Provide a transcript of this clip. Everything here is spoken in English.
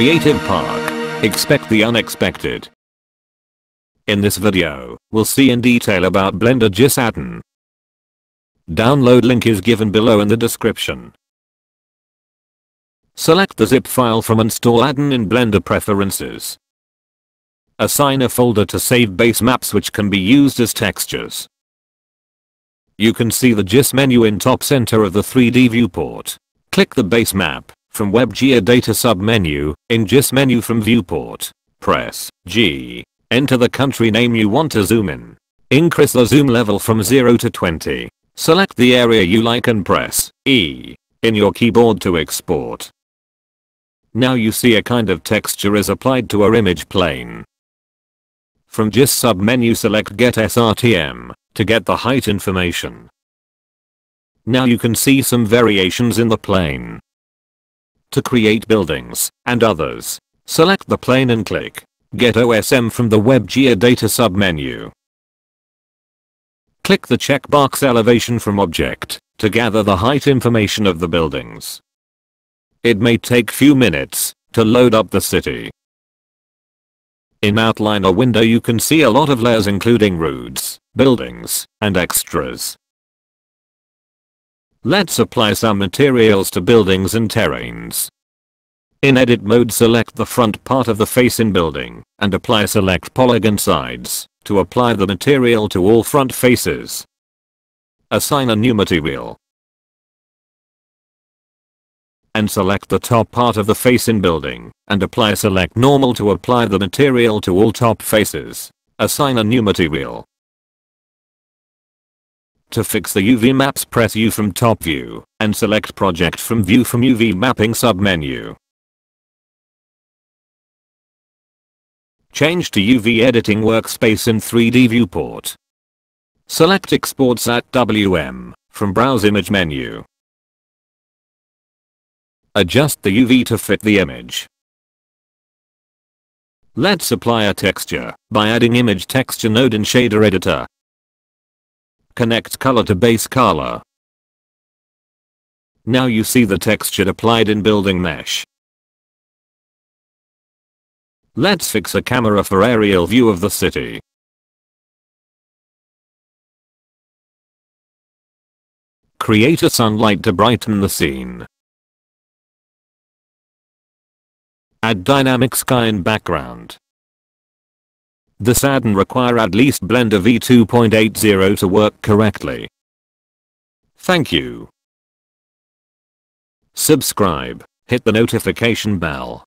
creative park. Expect the unexpected. In this video, we'll see in detail about Blender GIS Addon. Download link is given below in the description. Select the zip file from Install Addon in Blender Preferences. Assign a folder to save base maps which can be used as textures. You can see the GIS menu in top center of the 3D viewport. Click the base map from Webgeodata submenu. In GIS menu from viewport, press G. Enter the country name you want to zoom in. Increase the zoom level from 0 to 20. Select the area you like and press E in your keyboard to export. Now you see a kind of texture is applied to our image plane. From GIS submenu select Get SRTM to get the height information. Now you can see some variations in the plane. To create buildings and others, select the plane and click Get OSM from the Webgeodata submenu. Click the checkbox Elevation from Object to gather the height information of the buildings. It may take few minutes to load up the city. In Outliner window you can see a lot of layers including roofs, buildings, and extras. Let's apply some materials to buildings and terrains. In edit mode select the front part of the face in building and apply select polygon sides to apply the material to all front faces. Assign a new material. And select the top part of the face in building and apply select normal to apply the material to all top faces. Assign a new material. To fix the UV maps press U from top view and select project from view from UV mapping submenu. Change to UV editing workspace in 3D viewport. Select exports at WM from browse image menu. Adjust the UV to fit the image. Let's apply a texture by adding image texture node in shader editor. Connect color to base color. Now you see the texture applied in building mesh. Let's fix a camera for aerial view of the city. Create a sunlight to brighten the scene. Add dynamic sky in background. This add-on require at least Blender v2.80 to work correctly. Thank you. Subscribe, hit the notification bell,